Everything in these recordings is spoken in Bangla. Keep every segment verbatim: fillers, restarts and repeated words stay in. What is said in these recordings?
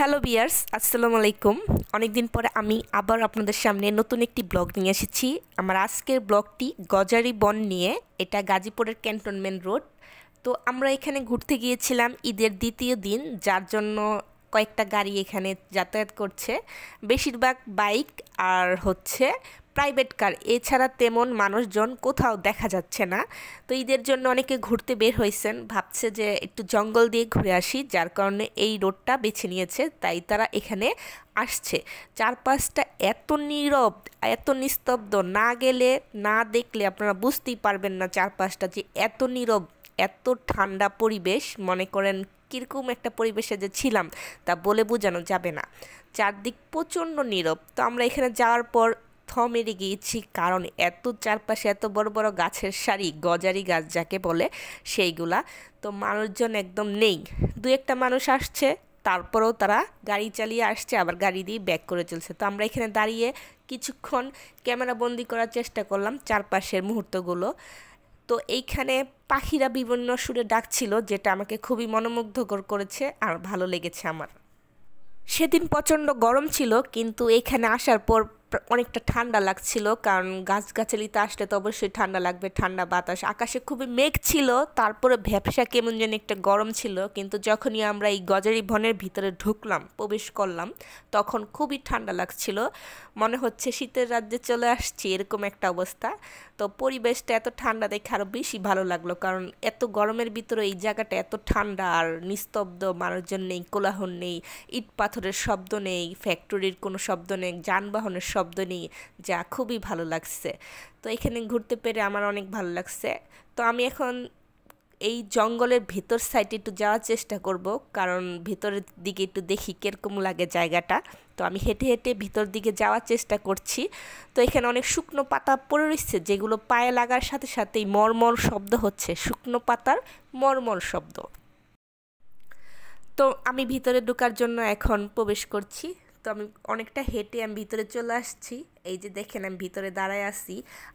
হ্যালো বিয়ার্স, আসসালামু আলাইকুম। অনেকদিন পরে আমি আবার আপনাদের সামনে নতুন একটি ব্লগ নিয়ে এসেছি। আমার আজকের ব্লগটি গজারি বন নিয়ে। এটা গাজীপুরের ক্যান্টনমেন্ট রোড। তো আমরা এখানে ঘুরতে গিয়েছিলাম ঈদের দ্বিতীয় দিন, যার জন্য কয়েকটা গাড়ি এখানে যাতায়াত করছে, বেশিরভাগ বাইক আর হচ্ছে প্রাইভেট কার। এছাড়া তেমন মানুষজন কোথাও দেখা যাচ্ছে না। তো ঈদের জন্য অনেকে ঘুরতে বের হয়েছেন, ভাবছে যে একটু জঙ্গল দিয়ে ঘুরে আসি, যার কারণে এই রোডটা বেছে নিয়েছে, তাই তারা এখানে আসছে। চারপাশটা এত নীরব, এত নিস্তব্ধ, না গেলে না দেখলে আপনারা বুঝতেই পারবেন না চারপাশটা যে এত নীরব, এত ঠান্ডা পরিবেশ। মনে করেন কীরকম একটা পরিবেশে যে ছিলাম তা বলে বোঝানো যাবে না। চারদিক প্রচণ্ড নীরব। তো আমরা এখানে যাওয়ার পর থ মেরে গিয়েছি, কারণ এত চারপাশে এত বড় বড় গাছের সারি, গজারি গাছ যাকে বলে সেইগুলা। তো মানুষজন একদম নেই, দু একটা মানুষ আসছে, তারপরেও তারা গাড়ি চালিয়ে আসছে, আবার গাড়ি দিয়ে ব্যাক করে চলছে। তো আমরা এখানে দাঁড়িয়ে কিছুক্ষণ ক্যামেরা বন্দি করার চেষ্টা করলাম চারপাশের মুহূর্তগুলো। তো এইখানে পাখিরা বিভিন্ন সুরে ডাকছিল, যেটা আমাকে খুবই মনোমুগ্ধকর করেছে আর ভালো লেগেছে আমার। সেদিন প্রচণ্ড গরম ছিল, কিন্তু এইখানে আসার পর অনেকটা ঠান্ডা লাগছিল, কারণ গাছগাছালিতে আসলে তো অবশ্যই ঠান্ডা লাগবে, ঠান্ডা বাতাস। আকাশে খুবই মেঘ ছিল, তারপরে ভ্যাপসা কেমন যেন একটা গরম ছিল। কিন্তু যখনই আমরা এই গজারি বনের ভিতরে ঢুকলাম, প্রবেশ করলাম, তখন খুবই ঠান্ডা লাগছিল, মনে হচ্ছে শীতের রাজ্যে চলে আসছি, এরকম একটা অবস্থা। তো পরিবেশটা এত ঠান্ডা দেখে আরও বেশি ভালো লাগলো, কারণ এত গরমের ভিতরে এই জায়গাটা এত ঠান্ডা আর নিস্তব্ধ, মানুষজন নেই, কোলাহল নেই, ইট পাথরের শব্দ নেই, ফ্যাক্টরির কোনো শব্দ নেই, যানবাহনের শব্দ নেই, যা খুবই ভালো লাগছে। তো এখানে ঘুরতে পেরে আমার অনেক ভালো লাগছে। তো আমি এখন এই জঙ্গলের ভিতর সাইডে একটু যাওয়ার চেষ্টা করব, কারণ ভিতরের দিকে একটু দেখি কীরকম লাগে জায়গাটা। তো আমি হেঁটে হেঁটে ভিতর দিকে যাওয়ার চেষ্টা করছি। তো এখানে অনেক শুকনো পাতা পড়ে রয়েছে, যেগুলো পায়ে লাগার সাথে সাথেই মরমর শব্দ হচ্ছে, শুকনো পাতার মরমর শব্দ। তো আমি ভিতরে ঢোকার জন্য এখন প্রবেশ করছি। তো আমি অনেকটা হেঁটে আমি ভিতরে চলে আসছি। এই যে দেখেন আমি ভিতরে দাঁড়ায় আছি,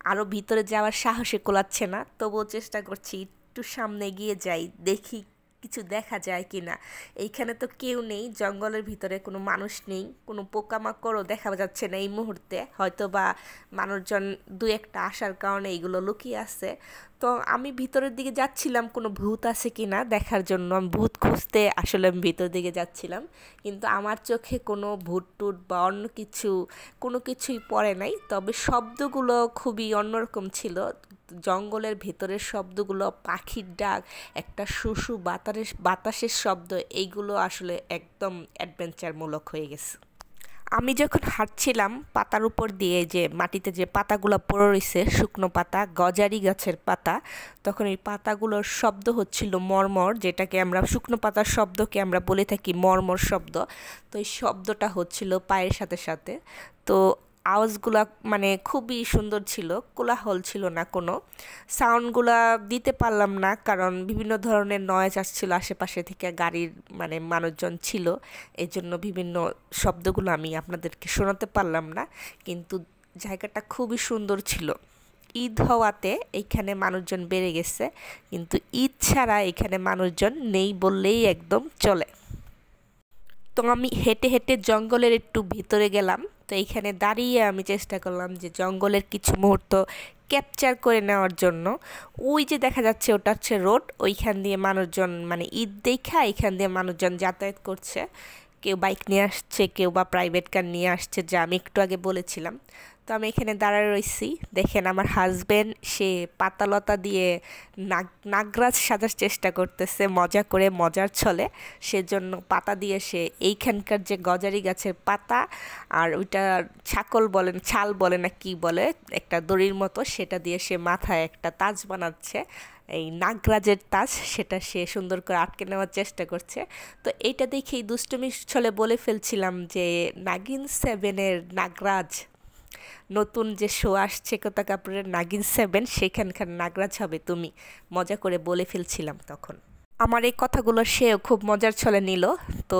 আরও ভিতরে যাওয়ার সাহসে কোলাচ্ছে না, তবুও চেষ্টা করছি একটু সামনে গিয়ে যাই, দেখি কিছু দেখা যায় কি না। এইখানে তো কেউ নেই, জঙ্গলের ভিতরে কোনো মানুষ নেই, কোনো পোকামাকড়ও দেখা যাচ্ছে না এই মুহূর্তে, হয়তো বা মানুষজন দু একটা আসার কারণে এইগুলো লুকিয়ে আছে। তো আমি ভিতরের দিকে যাচ্ছিলাম কোনো ভূত আছে কি না দেখার জন্য, আমি ভূত খুঁজতে আসলে আমি ভিতর দিকে যাচ্ছিলাম, কিন্তু আমার চোখে কোনো ভূত টুট বা অন্য কিছু কোনো কিছুই পড়ে নাই। তবে শব্দগুলো খুবই অন্যরকম ছিল, জঙ্গলের ভেতরের শব্দগুলো, পাখির ডাক, একটা শুশু বাতাসের বাতাসের শব্দ, এইগুলো আসলে একদম অ্যাডভেঞ্চারমূলক হয়ে গেছে। আমি যখন হাঁটছিলাম পাতার উপর দিয়ে, যে মাটিতে যে পাতাগুলো পড়ে রয়েছে, শুকনো পাতা, গজারি গাছের পাতা, তখন এই পাতাগুলোর শব্দ হচ্ছিল মরমর, যেটাকে আমরা শুকনো পাতার শব্দকে আমরা বলে থাকি মরমর শব্দ। তো এই শব্দটা হচ্ছিল পায়ের সাথে সাথে। তো আওয়াজগুলা মানে খুবই সুন্দর ছিল, কোলাহল ছিল না কোনো, সাউন্ডগুলা দিতে পারলাম না, কারণ বিভিন্ন ধরনের নয়েজ আসছিল আশেপাশে থেকে, গাড়ির মানে মানুষজন ছিল, এই জন্য বিভিন্ন শব্দগুলো আমি আপনাদেরকে শোনাতে পারলাম না। কিন্তু জায়গাটা খুবই সুন্দর ছিল। ঈদ হওয়াতে এইখানে মানুষজন বেড়ে গেছে, কিন্তু ঈদ ছাড়া এখানে মানুষজন নেই বললেই একদম চলে। তো আমি হেঁটে হেঁটে জঙ্গলের একটু ভিতরে গেলাম। তো এইখানে দাঁড়িয়ে আমি চেষ্টা করলাম যে জঙ্গলের কিছু মুহূর্ত ক্যাপচার করে নেওয়ার জন্য। ওই যে দেখা যাচ্ছে ওটা হচ্ছে রোড, ওইখান দিয়ে মানুষজন মানে ঈদ দেখা এইখান দিয়ে মানুষজন যাতায়াত করছে, কেউ বাইক নিয়ে আসছে, কেউ বা প্রাইভেট কার নিয়ে আসছে, যা আমি একটু আগে বলেছিলাম। তো আমি এখানে দাঁড়ায় রয়েছি। দেখেন আমার হাজব্যান্ড সে পাতালতা দিয়ে নাগ নাগরাজ সাজার চেষ্টা করতেছে, মজা করে, মজার ছলে। সেজন্য পাতা দিয়ে সে এইখানকার যে গজারি গাছের পাতা আর ওইটা ছাকল বলেন, ছাল বলে না কি বলে, একটা দড়ির মতো, সেটা দিয়ে সে মাথায় একটা তাজ বানাচ্ছে, এই নাগরাজের তাজ। সেটা সে সুন্দর করে আটকে নেওয়ার চেষ্টা করছে। তো এইটা দেখেই দুষ্টুমি ছলে বলে ফেলছিলাম যে নাগিন সেভেনের নাগরাজ, নতুন যে শো আসছে কোথা কাপুরের নাগিন সেভেন, সেখানকার নাগরাজ হবে তুমি, মজা করে বলে ফেলছিলাম তখন। আমার এই কথাগুলো সেও খুব মজার ছলে নিল। তো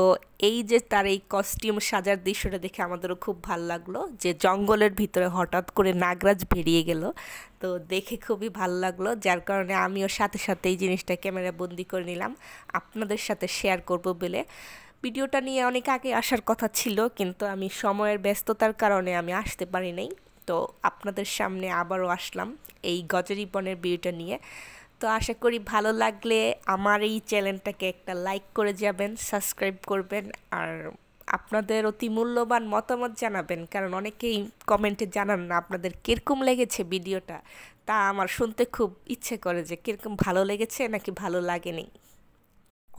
এই যে তার এই কস্টিউম সাজার দৃশ্যটা দেখে আমাদেরও খুব ভালো লাগলো, যে জঙ্গলের ভিতরে হঠাৎ করে নাগরাজ বেরিয়ে গেল। তো দেখে খুবই ভালো লাগলো, যার কারণে আমিও সাথে সাথে এই জিনিসটা ক্যামেরা বন্দি করে নিলাম, আপনাদের সাথে শেয়ার করব বলে। ভিডিওটা নিয়ে অনেক আগে আসার কথা ছিল, কিন্তু আমি সময়ের ব্যস্ততার কারণে আমি আসতে পারি নাই। তো আপনাদের সামনে আবারও আসলাম এই গজারি বনের ভিডিওটা নিয়ে। তো আশা করি ভালো লাগলে আমার এই চ্যানেলটাকে একটা লাইক করে যাবেন, সাবস্ক্রাইব করবেন, আর আপনাদের অতি মূল্যবান মতামত জানাবেন, কারণ অনেকেই কমেন্টে জানান না আপনাদের কীরকম লেগেছে ভিডিওটা। তা আমার শুনতে খুব ইচ্ছে করে যে কীরকম ভালো লেগেছে নাকি ভালো লাগেনি।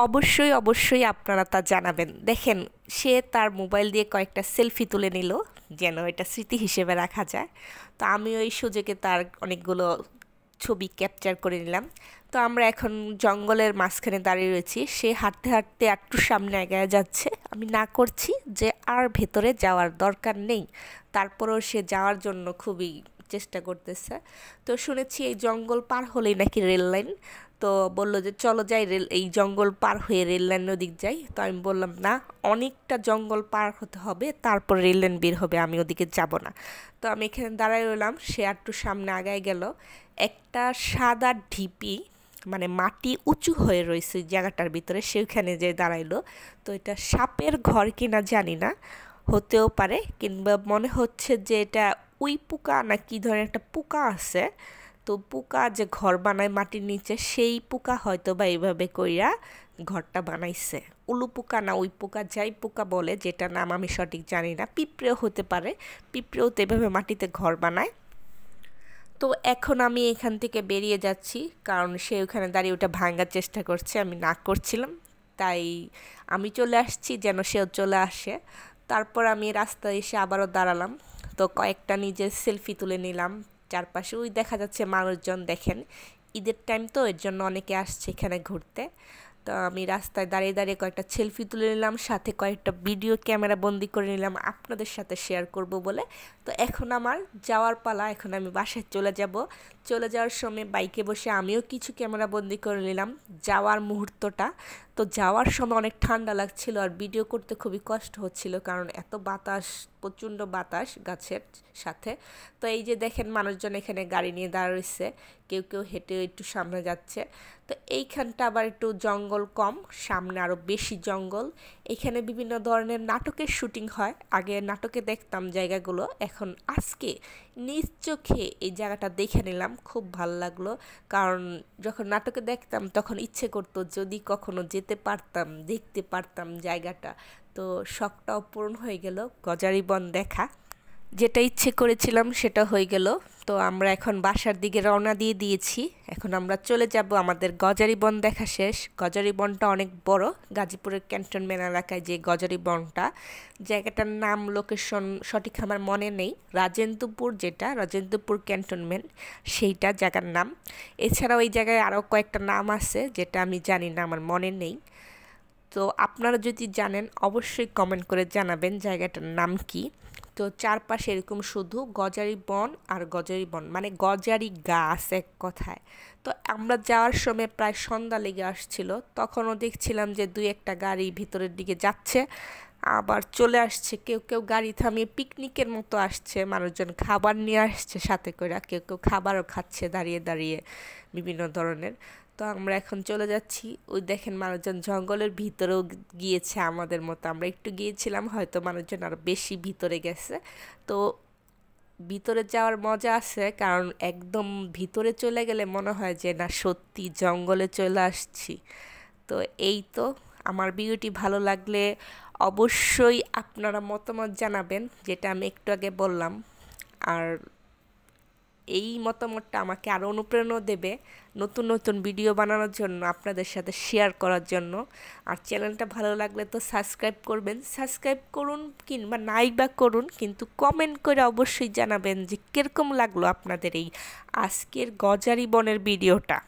অবশ্যই অবশ্যই আপনারা তা জানাবেন। দেখেন, সে তার মোবাইল দিয়ে কয়েকটা সেলফি তুলে নিল যেন এটা স্মৃতি হিসেবে রাখা যায়। তো আমি ওই সুযোগে তার অনেকগুলো ছবি ক্যাপচার করে নিলাম। তো আমরা এখন জঙ্গলের মাঝখানে দাঁড়িয়ে রয়েছি। সে হাঁটতে হাঁটতে একটু সামনে এগিয়ে যাচ্ছে। আমি না করছি যে আর ভেতরে যাওয়ার দরকার নেই, তারপরেও সে যাওয়ার জন্য খুবই চেষ্টা করতেছে। তো শুনেছি এই জঙ্গল পার হলেই নাকি রেল লাইন। তো বললো যে চলো যাই, রেল এই জঙ্গল পার হয়ে রেল লাইনের দিক যাই। তো আমি বললাম না, অনেকটা জঙ্গল পার হতে হবে, তারপর রেল লাইন বের হবে, আমি ওদিকে যাব না। তো আমি এখানে দাঁড়ায় রইলাম। সে একটু সামনে আগায় গেল। একটা সাদা ঢিপি, মানে মাটি উঁচু হয়ে রয়েছে জায়গাটার ভিতরে, সেখানে যে দাঁড়াইলো। তো এটা সাপের ঘর কিনা জানি না, হতেও পারে, কিংবা মনে হচ্ছে যে এটা উই পোকা না কি ধরনের একটা পোকা আছে। তো পোকা যে ঘর বানায় মাটির নিচে, সেই পোকা হয়তো বা এইভাবে কইরা ঘরটা বানাইছে। উলু পোকা না ওই পোকা, যাই পোকা বলে, যেটা নাম আমি সঠিক জানি না। পিঁপড়েও হতে পারে, পিঁপড়েও তো এভাবে মাটিতে ঘর বানায়। তো এখন আমি এখান থেকে বেরিয়ে যাচ্ছি, কারণ সে ওখানে দাঁড়িয়ে ওটা ভাঙার চেষ্টা করছে। আমি না করছিলাম, তাই আমি চলে আসছি যেন সেও চলে আসে। তারপর আমি রাস্তায় এসে আবারও দাঁড়ালাম। তো কয়েকটা নিজের সেলফি তুলে নিলাম। চারপাশে ওই দেখা যাচ্ছে মানুষজন। দেখেন, ঈদের টাইম তো, এর জন্য অনেকে আসছে এখানে ঘুরতে। তো আমি রাস্তায় দাঁড়িয়ে দাঁড়িয়ে কয়েকটা সেলফি তুলে নিলাম, সাথে কয়েকটা ভিডিও ক্যামেরা বন্দি করে নিলাম আপনাদের সাথে শেয়ার করব বলে। তো এখন আমার যাওয়ার পালা, এখন আমি বাসায় চলে যাব। চলে যাওয়ার সময় বাইকে বসে আমিও কিছু ক্যামেরা বন্দি করে নিলাম যাওয়ার মুহূর্তটা। তো যাওয়ার সময় অনেক ঠান্ডা লাগছিল, আর ভিডিও করতে খুবই কষ্ট হচ্ছিল, কারণ এত বাতাস, প্রচণ্ড বাতাস গাছের সাথে। তো এই যে দেখেন, মানুষজন এখানে গাড়ি নিয়ে দাঁড়িয়েছে, কেউ কেউ হেঁটে একটু সামনে যাচ্ছে। তো এইখানটা আবার একটু জঙ্গল কম, সামনে আরও বেশি জঙ্গল। এখানে বিভিন্ন ধরনের নাটকের শুটিং হয়। আগে নাটকে দেখতাম জায়গাগুলো, এখন আজকে নিজ চোখে এই জায়গাটা দেখে নিলাম। খুব ভালো লাগলো, কারণ যখন নাটকে দেখতাম তখন ইচ্ছে করতো যদি কখনো যেতে পারতাম, দেখতে পারতাম জায়গাটা। তো শখটাও পূরণ হয়ে গেল, গজারি বন দেখা, যেটা ইচ্ছে করেছিলাম সেটা হয়ে গেল। তো আমরা এখন বাসার দিকে রওনা দিয়ে দিয়েছি। এখন আমরা চলে যাব, আমাদের গজারি বন দেখা শেষ। গজারি বনটা অনেক বড়, গাজীপুরের ক্যান্টনমেন্ট এলাকায় যে গজারি বনটা, জায়গাটার নাম, লোকেশন সঠিক আমার মনে নেই। রাজেন্দ্রপুর, যেটা রাজেন্দ্রপুর ক্যান্টনমেন্ট, সেইটা জায়গার নাম। এছাড়াও এই জায়গায় আরও কয়েকটা নাম আছে যেটা আমি জানি না, আমার মনে নেই। তো আপনারা যদি জানেন অবশ্যই কমেন্ট করে জানাবেন জায়গাটার নাম কি। তো চারপাশে এরকম শুধু গজারি বন আর গজারি বন, মানে গজারি গাছ এক কথায়। তো আমরা যাওয়ার সময় প্রায় সন্ধ্যা লেগে আসছিল, তখনও দেখছিলাম যে দুই একটা গাড়ি ভিতরের দিকে যাচ্ছে, আবার চলে আসছে। কেউ কেউ গাড়ি থামিয়ে পিকনিকের মতো আসছে, মানুষজন খাবার নিয়ে আসছে সাথে করে, কেউ কেউ খাবারও খাচ্ছে দাঁড়িয়ে দাঁড়িয়ে বিভিন্ন ধরনের। তো আমরা এখন চলে যাচ্ছি। ওই দেখেন, মানুষজন জঙ্গলের ভিতরেও গিয়েছে আমাদের মতো। আমরা একটু গিয়েছিলাম, হয়তো মানুষজন আরও বেশি ভিতরে গেছে। তো ভিতরে যাওয়ার মজা আছে, কারণ একদম ভিতরে চলে গেলে মনে হয় যে না, সত্যি জঙ্গলে চলে আসছি। তো এই তো, আমার ভিডিওটি ভালো লাগলে অবশ্যই আপনারা মতামত জানাবেন, যেটা আমি একটু আগে বললাম। আর এই মতামতটা আমাকে আরও অনুপ্রেরণা দেবে নতুন নতুন ভিডিও বানানোর জন্য, আপনাদের সাথে শেয়ার করার জন্য। আর চ্যানেলটা ভালো লাগলে তো সাবস্ক্রাইব করবেন, সাবস্ক্রাইব করুন কিংবা নাই বা করুন, কিন্তু কমেন্ট করে অবশ্যই জানাবেন যে কীরকম লাগলো আপনাদের এই আজকের গজারি বনের ভিডিওটা।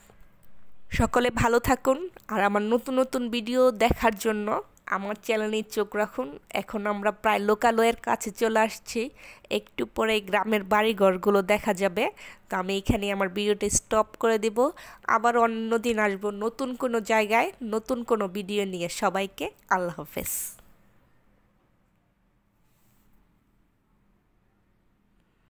সকলে ভালো থাকুন, আর আমার নতুন নতুন ভিডিও দেখার জন্য আমার চ্যানেলে চোখ রাখুন। এখন আমরা প্রায় লোকালয়ের কাছে চলে আসছি, একটু পরে গ্রামের বাড়িঘরগুলো দেখা যাবে। তো আমি এখানে আমার ভিডিওটি স্টপ করে দেব। আবার অন্য দিন আসবো নতুন কোনো জায়গায় নতুন কোনো ভিডিও নিয়ে। সবাইকে আল্লাহ হাফেজ।